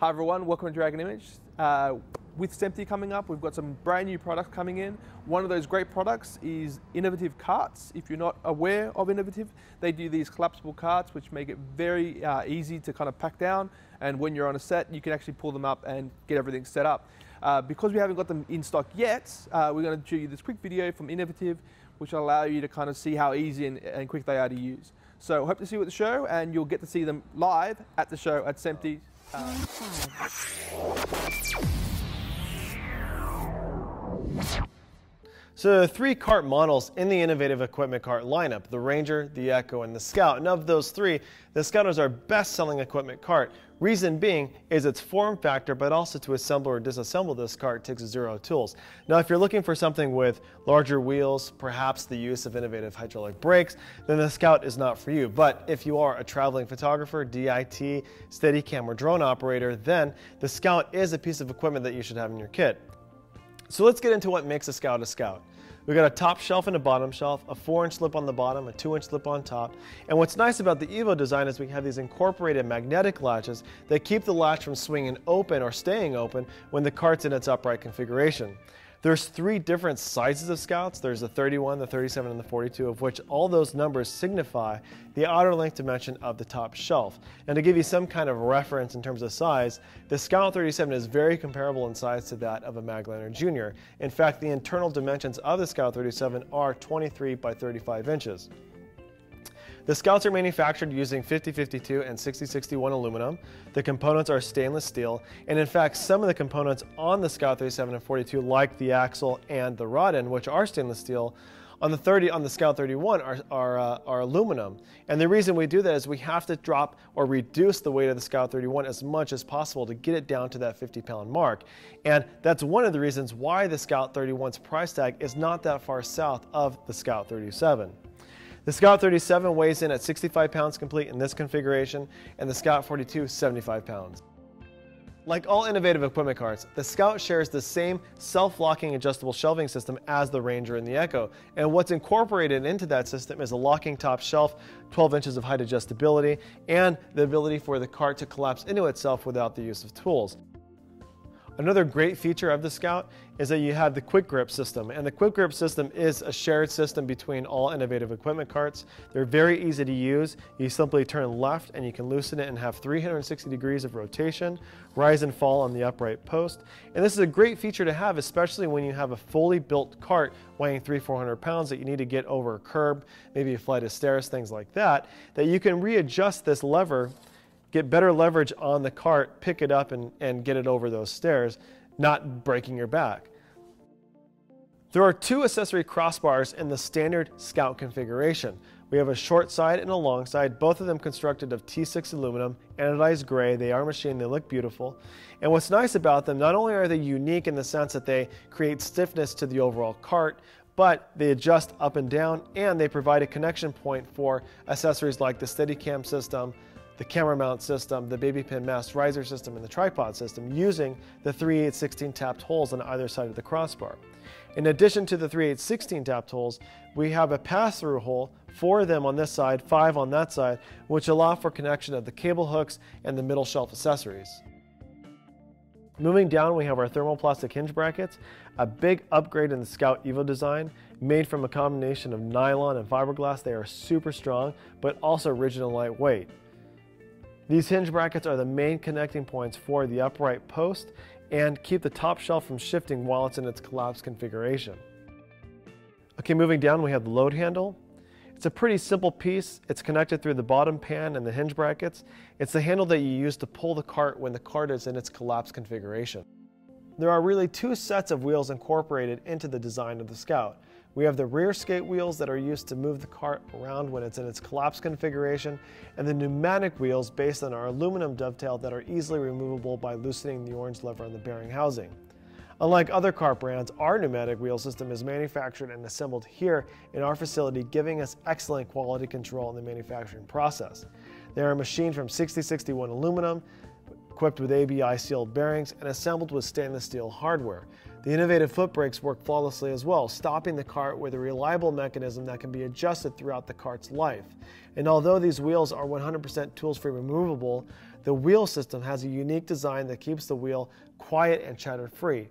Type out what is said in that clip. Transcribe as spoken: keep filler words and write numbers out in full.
Hi everyone, welcome to Dragon Image. Uh, with Sempty coming up, we've got some brand new products coming in. One of those great products is INOVATIV carts. If you're not aware of INOVATIV, they do these collapsible carts which make it very uh, easy to kind of pack down, and when you're on a set you can actually pull them up and get everything set up. Uh, because we haven't got them in stock yet, uh, we're going to show you this quick video from INOVATIV which will allow you to kind of see how easy and, and quick they are to use. So hope to see you at the show, and you'll get to see them live at the show at Sempty. Um. So three cart models in the INOVATIV equipment cart lineup: the Ranger, the Echo, and the Scout. And of those three, the Scout is our best-selling equipment cart. Reason being is its form factor, but also to assemble or disassemble this cart takes zero tools. Now, if you're looking for something with larger wheels, perhaps the use of innovative hydraulic brakes, then the Scout is not for you. But if you are a traveling photographer, D I T, Steadicam, or drone operator, then the Scout is a piece of equipment that you should have in your kit. So let's get into what makes a Scout a Scout. We've got a top shelf and a bottom shelf, a four inch slip on the bottom, a two inch slip on top. And what's nice about the Evo design is we have these incorporated magnetic latches that keep the latch from swinging open or staying open when the cart's in its upright configuration. There's three different sizes of Scouts. There's the thirty-one, the thirty-seven, and the forty-two, of which all those numbers signify the outer length dimension of the top shelf. And to give you some kind of reference in terms of size, the Scout thirty-seven is very comparable in size to that of a Magliner Junior In fact, the internal dimensions of the Scout thirty-seven are twenty-three by thirty-five inches. The Scouts are manufactured using fifty fifty-two and sixty sixty-one aluminum. The components are stainless steel, and in fact some of the components on the Scout thirty-seven and forty-two, like the axle and the rod end, which are stainless steel, on the thirty on the Scout thirty-one are, are, uh, are aluminum. And the reason we do that is we have to drop or reduce the weight of the Scout thirty-one as much as possible to get it down to that fifty pound mark. And that's one of the reasons why the Scout thirty-one's price tag is not that far south of the Scout thirty-seven. The Scout thirty-seven weighs in at sixty-five pounds complete in this configuration, and the Scout forty-two, seventy-five pounds. Like all INOVATIV equipment carts, the Scout shares the same self-locking adjustable shelving system as the Ranger and the Echo, and what's incorporated into that system is a locking top shelf, twelve inches of height adjustability, and the ability for the cart to collapse into itself without the use of tools. Another great feature of the Scout is that you have the quick grip system, and the quick grip system is a shared system between all INOVATIV equipment carts. They're very easy to use. You simply turn left and you can loosen it and have three hundred sixty degrees of rotation, rise and fall on the upright post. And this is a great feature to have, especially when you have a fully built cart weighing three hundred, four hundred pounds that you need to get over a curb, maybe a flight of stairs, things like that, that you can readjust this lever, get better leverage on the cart, pick it up and, and get it over those stairs, not breaking your back. There are two accessory crossbars in the standard Scout configuration. We have a short side and a long side, both of them constructed of T six aluminum, anodized gray. They are machined, they look beautiful. And what's nice about them, not only are they unique in the sense that they create stiffness to the overall cart, but they adjust up and down, and they provide a connection point for accessories like the Steadicam system, the camera mount system, the baby pin mast riser system, and the tripod system, using the three eight sixteen tapped holes on either side of the crossbar. In addition to the three eight sixteen tapped holes, we have a pass-through hole, four of them on this side, five on that side, which allow for connection of the cable hooks and the middle shelf accessories. Moving down, we have our thermoplastic hinge brackets, a big upgrade in the Scout Evo design, made from a combination of nylon and fiberglass. They are super strong, but also rigid and lightweight. These hinge brackets are the main connecting points for the upright post and keep the top shelf from shifting while it's in its collapsed configuration. Okay, moving down, we have the load handle. It's a pretty simple piece. It's connected through the bottom pan and the hinge brackets. It's the handle that you use to pull the cart when the cart is in its collapsed configuration. There are really two sets of wheels incorporated into the design of the Scout. We have the rear skate wheels that are used to move the cart around when it's in its collapsed configuration, and the pneumatic wheels based on our aluminum dovetail that are easily removable by loosening the orange lever on the bearing housing. Unlike other cart brands, our pneumatic wheel system is manufactured and assembled here in our facility, giving us excellent quality control in the manufacturing process. They are machined from sixty sixty-one aluminum, equipped with A B I sealed bearings, and assembled with stainless steel hardware. The innovative foot brakes work flawlessly as well, stopping the cart with a reliable mechanism that can be adjusted throughout the cart's life. And although these wheels are one hundred percent tools-free removable, the wheel system has a unique design that keeps the wheel quiet and chatter-free.